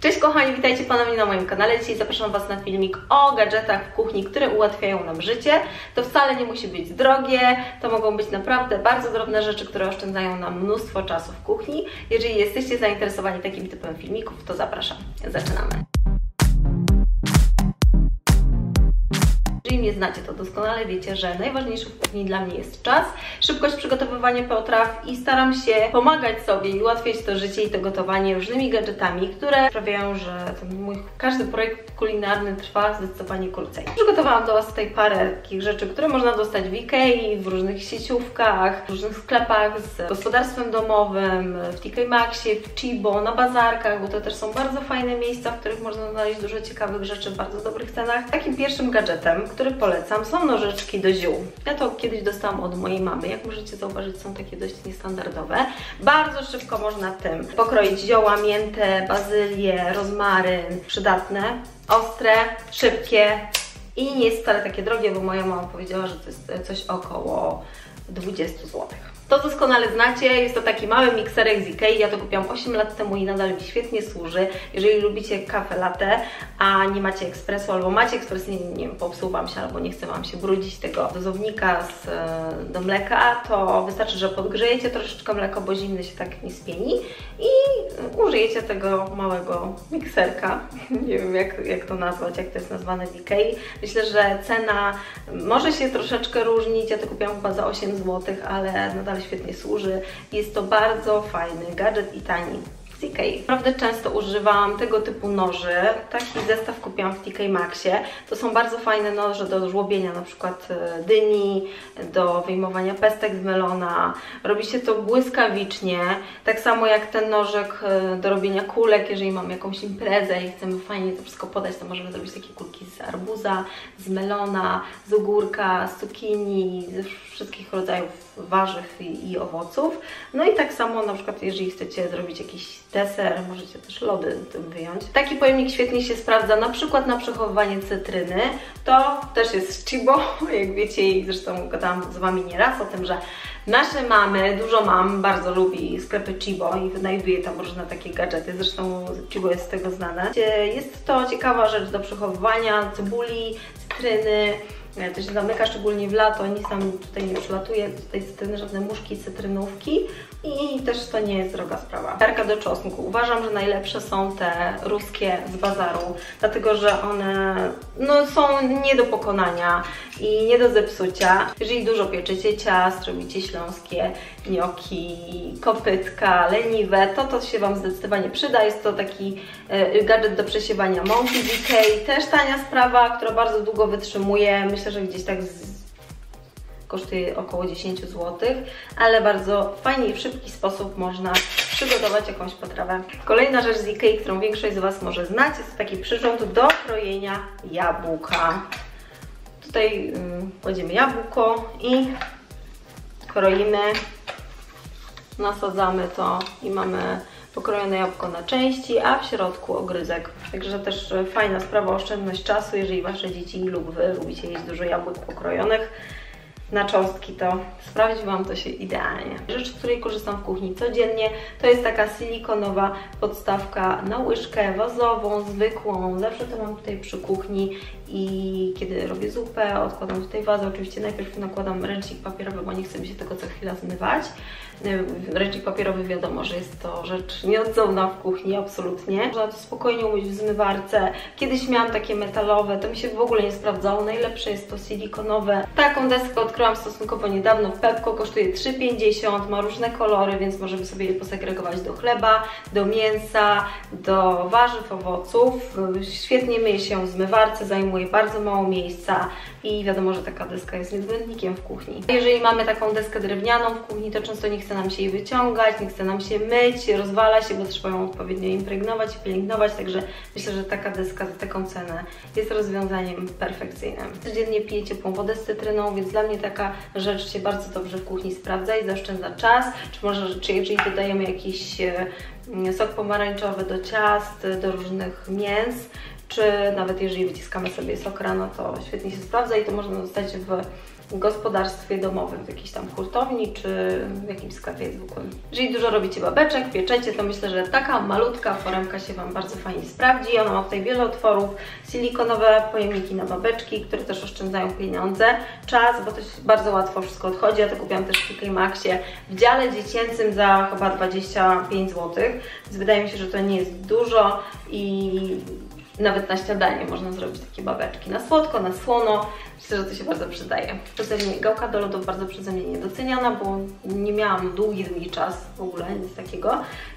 Cześć kochani, witajcie ponownie na moim kanale. Dzisiaj zapraszam Was na filmik o gadżetach w kuchni, które ułatwiają nam życie. To wcale nie musi być drogie, to mogą być naprawdę bardzo drobne rzeczy, które oszczędzają nam mnóstwo czasu w kuchni. Jeżeli jesteście zainteresowani takim typem filmików, to zapraszam. Zaczynamy. Jeżeli mnie znacie, to doskonale wiecie, że najważniejszy w kuchni dla mnie jest czas, szybkość przygotowywania potraw i staram się pomagać sobie i ułatwiać to życie i to gotowanie różnymi gadżetami, które sprawiają, że ten mój każdy projekt kulinarny trwa zdecydowanie krócej. Przygotowałam dla Was tutaj parę takich rzeczy, które można dostać w Ikei, w różnych sieciówkach, w różnych sklepach z gospodarstwem domowym, w TK Maxxie, w Tchibo, na bazarkach, bo to też są bardzo fajne miejsca, w których można znaleźć dużo ciekawych rzeczy w bardzo dobrych cenach. Takim pierwszym gadżetem, który polecam, są nożyczki do ziół. Ja to kiedyś dostałam od mojej mamy. Jak możecie zauważyć, są takie dość niestandardowe. Bardzo szybko można tym pokroić zioła, miętę, bazylię, rozmaryn. Przydatne, ostre, szybkie i nie jest wcale takie drogie, bo moja mama powiedziała, że to jest coś około 20 zł. To doskonale znacie, jest to taki mały mikserek z Ikei, ja to kupiłam 8 lat temu i nadal mi świetnie służy. Jeżeli lubicie kawę latte, a nie macie ekspresu, albo macie ekspres, nie wiem, popsuł Wam się, albo nie chce Wam się brudzić tego dozownika do mleka, to wystarczy, że podgrzejecie troszeczkę mleko, bo zimne się tak nie spieni i użyjecie tego małego mikserka. Nie wiem jak to nazwać, jak to jest nazwane w Ikei. Myślę, że cena może się troszeczkę różnić, ja to kupiłam chyba za 8 zł, ale nadal świetnie służy. Jest to bardzo fajny gadżet i tani. TK. Naprawdę często używam tego typu noży. Taki zestaw kupiłam w TK Maxxie. To są bardzo fajne noże do żłobienia, na przykład dyni, do wyjmowania pestek z melona. Robi się to błyskawicznie. Tak samo jak ten nożek do robienia kulek, jeżeli mam jakąś imprezę i chcemy fajnie to wszystko podać, to możemy zrobić takie kulki z arbuza, z melona, z ogórka, z cukinii, ze wszystkich rodzajów warzyw i owoców. No i tak samo na przykład, jeżeli chcecie zrobić jakiś deser, możecie też lody tym wyjąć. Taki pojemnik świetnie się sprawdza na przykład na przechowywanie cytryny. To też jest z Tchibo, jak wiecie, i zresztą gadałam z Wami nieraz o tym, że nasze mamy, dużo mam, bardzo lubi sklepy Tchibo i wynajduje tam różne takie gadżety, zresztą Tchibo jest z tego znane. Jest to ciekawa rzecz do przechowywania cebuli, cytryny. To się zamyka szczególnie w lato, nic tam tutaj nie przylatuje, tutaj cytryny, żadne muszki, cytrynówki i też to nie jest droga sprawa. Tarka do czosnku. Uważam, że najlepsze są te ruskie z bazaru, dlatego że one są nie do pokonania i nie do zepsucia. Jeżeli dużo pieczycie ciast, robicie śląskie gnioki, kopytka, leniwe, to się Wam zdecydowanie przyda. Jest to taki gadżet do przesiewania mąki z Ikei, też tania sprawa, która bardzo długo wytrzymuje. Myślę, że gdzieś tak kosztuje około 10 zł, ale bardzo fajnie i w szybki sposób można przygotować jakąś potrawę. Kolejna rzecz z Ikei, którą większość z Was może znać, jest taki przyrząd do krojenia jabłka. Tutaj kładziemy jabłko i kroimy, nasadzamy to i mamy pokrojone jabłko na części, a w środku ogryzek. Także też fajna sprawa, oszczędność czasu, jeżeli Wasze dzieci lub Wy lubicie jeść dużo jabłek pokrojonych na cząstki, to sprawdzi Wam to się idealnie. Rzecz, z której korzystam w kuchni codziennie, to jest taka silikonowa podstawka na łyżkę wazową, zwykłą. Zawsze to mam tutaj przy kuchni i kiedy robię zupę, odkładam tutaj wazę. Oczywiście najpierw nakładam ręcznik papierowy, bo nie chcę mi się tego co chwila zmywać. Ręcznik papierowy, wiadomo, że jest to rzecz nieodzowna w kuchni, absolutnie. Można to spokojnie umyć w zmywarce. Kiedyś miałam takie metalowe, to mi się w ogóle nie sprawdzało. Najlepsze jest to silikonowe. Taką deskę odkryłam stosunkowo niedawno w Pepco, kosztuje 3,50, ma różne kolory, więc możemy sobie je posegregować do chleba, do mięsa, do warzyw, owoców. Świetnie myje się w zmywarce, zajmuje bardzo mało miejsca i wiadomo, że taka deska jest niezbędnikiem w kuchni. Jeżeli mamy taką deskę drewnianą w kuchni, to często nie chce nam się jej wyciągać, nie chce nam się myć, rozwala się, bo trzeba ją odpowiednio impregnować i pielęgnować, także myślę, że taka deska za taką cenę jest rozwiązaniem perfekcyjnym. Codziennie piję ciepłą wodę z cytryną, więc dla mnie taka rzecz się bardzo dobrze w kuchni sprawdza i zaoszczędza czas, czy jeżeli dodajemy jakiś sok pomarańczowy do ciast, do różnych mięs, czy nawet jeżeli wyciskamy sobie sok rano, to świetnie się sprawdza i to można dostać w gospodarstwie domowym, w jakiejś tam hurtowni czy w jakimś sklepie zwykłym. Jeżeli dużo robicie babeczek, pieczecie, to myślę, że taka malutka foremka się Wam bardzo fajnie sprawdzi. Ona ma tutaj wiele otworów, silikonowe pojemniki na babeczki, które też oszczędzają pieniądze, czas, bo to się bardzo łatwo wszystko odchodzi. Ja to kupiłam też w TK Maxxie w dziale dziecięcym za chyba 25 zł, więc wydaje mi się, że to nie jest dużo i nawet na śniadanie można zrobić takie babeczki na słodko, na słono. Myślę, że to się bardzo przydaje. Przecież gałka do lodów bardzo przeze mnie niedoceniana, bo nie miałam długi czas w ogóle, nic takiego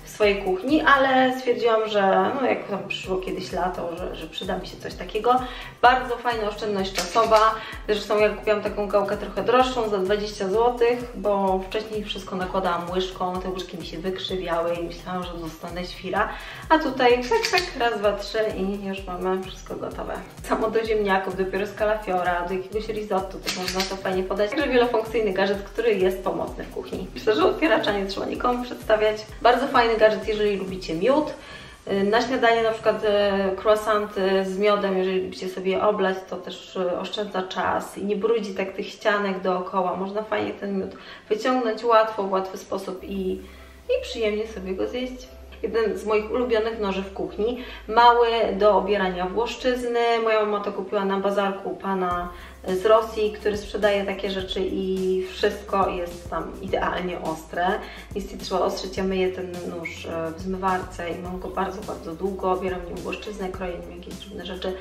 w swojej kuchni, ale stwierdziłam, że no jak tam przyszło kiedyś lato, że przyda mi się coś takiego. Bardzo fajna oszczędność czasowa. Zresztą ja kupiłam taką gałkę trochę droższą za 20 zł, bo wcześniej wszystko nakładałam łyżką, te łyżki mi się wykrzywiały i myślałam, że dostanę świra. A tutaj tak, raz, dwa, trzy i już mamy wszystko gotowe. Samo do ziemniaków, dopiero z kalafiora, do jakiegoś risotto, to można to fajnie podać. Także wielofunkcyjny gadżet, który jest pomocny w kuchni. Myślę, że otwieracza nie trzeba nikomu przedstawiać. Bardzo fajny gadżet, jeżeli lubicie miód. Na śniadanie na przykład croissant z miodem, jeżeli lubicie sobie oblać, to też oszczędza czas i nie brudzi tak tych ścianek dookoła. Można fajnie ten miód wyciągnąć łatwo, w łatwy sposób i przyjemnie sobie go zjeść. Jeden z moich ulubionych noży w kuchni, mały do obierania włoszczyzny. Moja mama to kupiła na bazarku pana z Rosji, który sprzedaje takie rzeczy i wszystko jest tam idealnie ostre. Nic nie trzeba ostrzyć, ja myję ten nóż w zmywarce i mam go bardzo, bardzo długo. Obieram nim włoszczyznę, kroję nim jakieś drobne rzeczy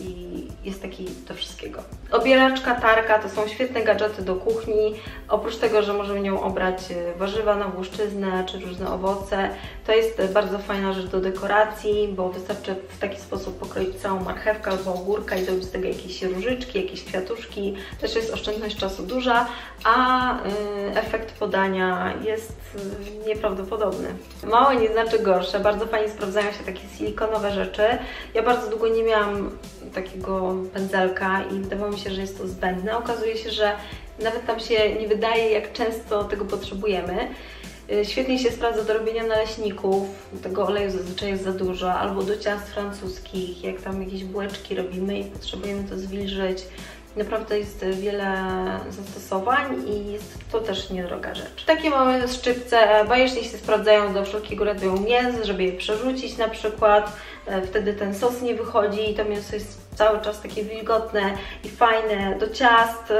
i jest taki do wszystkiego. Obieraczka, tarka to są świetne gadżety do kuchni. Oprócz tego, że możemy nią obrać warzywa na włoszczyznę czy różne owoce, to jest bardzo fajna rzecz do dekoracji, bo wystarczy w taki sposób pokroić całą marchewkę albo ogórka i zrobić z tego jakieś różyczki, jakieś kwiatuszki. Też jest oszczędność czasu duża, a efekt podania jest nieprawdopodobny. Małe nie znaczy gorsze. Bardzo fajnie sprawdzają się takie silikonowe rzeczy. Ja bardzo długo nie miałam takiego pędzelka i wydawało mi się, że jest to zbędne. Okazuje się, że nawet tam się nie wydaje, jak często tego potrzebujemy. Świetnie się sprawdza do robienia naleśników, tego oleju zazwyczaj jest za dużo, albo do ciast francuskich, jak tam jakieś bułeczki robimy i potrzebujemy to zwilżyć. Naprawdę jest wiele zastosowań i jest to też niedroga rzecz. Takie mamy szczypce, bajecznie się sprawdzają do wszelkiego rodzaju mięs, żeby je przerzucić na przykład. Wtedy ten sos nie wychodzi i to mięso jest cały czas takie wilgotne i fajne do ciast,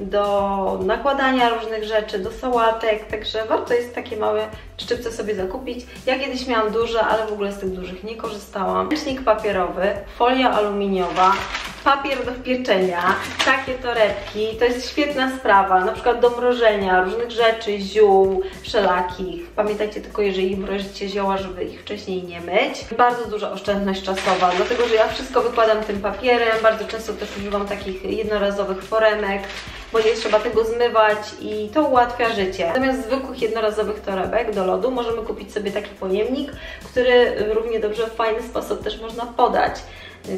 do nakładania różnych rzeczy, do sałatek, także warto jest takie małe szczypce sobie zakupić. Ja kiedyś miałam duże, ale w ogóle z tych dużych nie korzystałam. Ręcznik papierowy, folia aluminiowa, papier do pieczenia, takie torebki, to jest świetna sprawa, na przykład do mrożenia różnych rzeczy, ziół, wszelakich. Pamiętajcie tylko, jeżeli mrożycie zioła, żeby ich wcześniej nie myć. Bardzo duża oszczędność czasowa, dlatego że ja wszystko wykładam tym papierem, bardzo często też używam takich jednorazowych foremek, bo nie trzeba tego zmywać i to ułatwia życie. Zamiast zwykłych jednorazowych torebek do lodu możemy kupić sobie taki pojemnik, który równie dobrze w fajny sposób też można podać.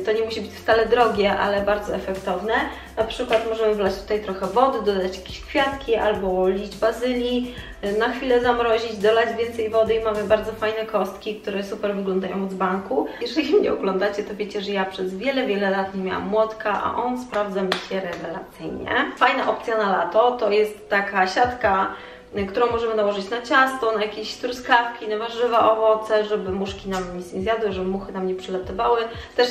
To nie musi być wcale drogie, ale bardzo efektowne. Na przykład możemy wlać tutaj trochę wody, dodać jakieś kwiatki albo liść bazylii, na chwilę zamrozić, dolać więcej wody i mamy bardzo fajne kostki, które super wyglądają od dzbanku. Jeżeli mnie oglądacie, to wiecie, że ja przez wiele, wiele lat nie miałam młotka, a on sprawdza mi się rewelacyjnie. Fajna opcja na lato to jest taka siatka, którą możemy nałożyć na ciasto, na jakieś truskawki, na warzywa, owoce, żeby muszki nam nic nie zjadły, żeby muchy nam nie przylatywały. Też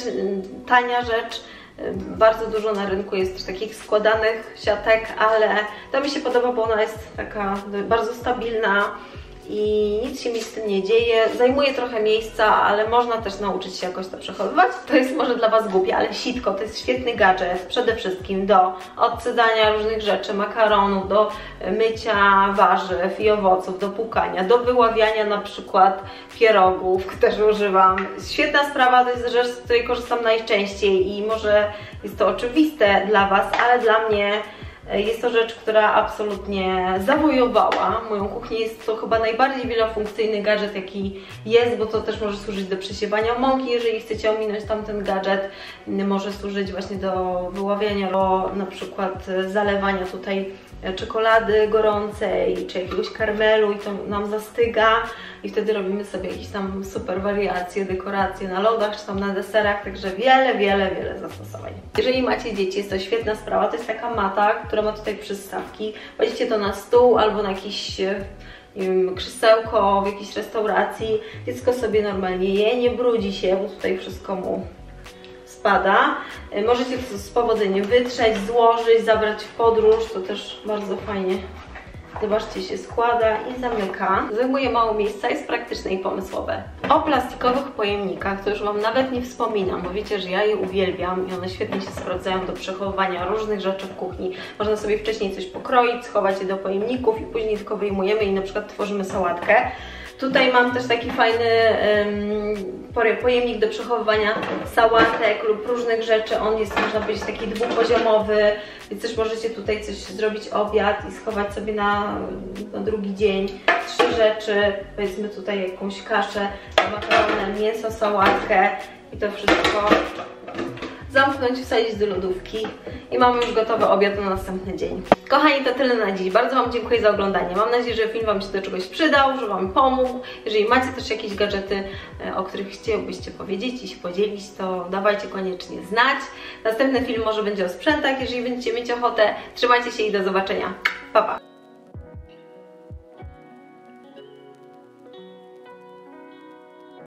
tania rzecz, bardzo dużo na rynku jest takich składanych siatek, ale to mi się podoba, bo ona jest taka bardzo stabilna i nic się mi z tym nie dzieje. Zajmuje trochę miejsca, ale można też nauczyć się jakoś to przechowywać. To jest może dla Was głupie, ale sitko to jest świetny gadżet przede wszystkim do odcedzania różnych rzeczy, makaronów, do mycia warzyw i owoców, do płukania, do wyławiania na przykład pierogów, też używam. Świetna sprawa, to jest rzecz, z której korzystam najczęściej i może jest to oczywiste dla Was, ale dla mnie jest to rzecz, która absolutnie zawojowała moją kuchnię. Jest to chyba najbardziej wielofunkcyjny gadżet, jaki jest, bo to też może służyć do przesiewania mąki, jeżeli chcecie ominąć tamten gadżet. Może służyć właśnie do wyławiania, do na przykład zalewania tutaj czekolady gorącej czy jakiegoś karmelu i to nam zastyga i wtedy robimy sobie jakieś tam super wariacje, dekoracje na lodach czy tam na deserach, także wiele zastosowań. Jeżeli macie dzieci, jest to świetna sprawa, to jest taka mata, która ma tutaj przystawki, kładziecie to na stół albo na jakiś krzesełko w jakiejś restauracji, dziecko sobie normalnie je, nie brudzi się, bo tutaj wszystko mu spada. Możecie to z powodzeniem wytrzeć, złożyć, zabrać w podróż, to też bardzo fajnie, zobaczcie, się składa i zamyka. Zajmuje mało miejsca, jest praktyczne i pomysłowe. O plastikowych pojemnikach to już Wam nawet nie wspominam, bo wiecie, że ja je uwielbiam i one świetnie się sprawdzają do przechowywania różnych rzeczy w kuchni. Można sobie wcześniej coś pokroić, schować je do pojemników i później tylko wyjmujemy i na przykład tworzymy sałatkę. Tutaj mam też taki fajny pojemnik do przechowywania sałatek lub różnych rzeczy. On jest, można powiedzieć, taki dwupoziomowy, więc też możecie tutaj coś zrobić obiad i schować sobie na drugi dzień. Trzy rzeczy, powiedzmy tutaj jakąś kaszę, makaronę, mięso, sałatkę i to wszystko zamknąć, wsadzić do lodówki i mamy już gotowy obiad na następny dzień. Kochani, to tyle na dziś. Bardzo Wam dziękuję za oglądanie. Mam nadzieję, że film Wam się do czegoś przydał, że Wam pomógł. Jeżeli macie też jakieś gadżety, o których chcielibyście powiedzieć i się podzielić, to dawajcie koniecznie znać. Następny film może będzie o sprzętach, jeżeli będziecie mieć ochotę. Trzymajcie się i do zobaczenia. Pa, pa!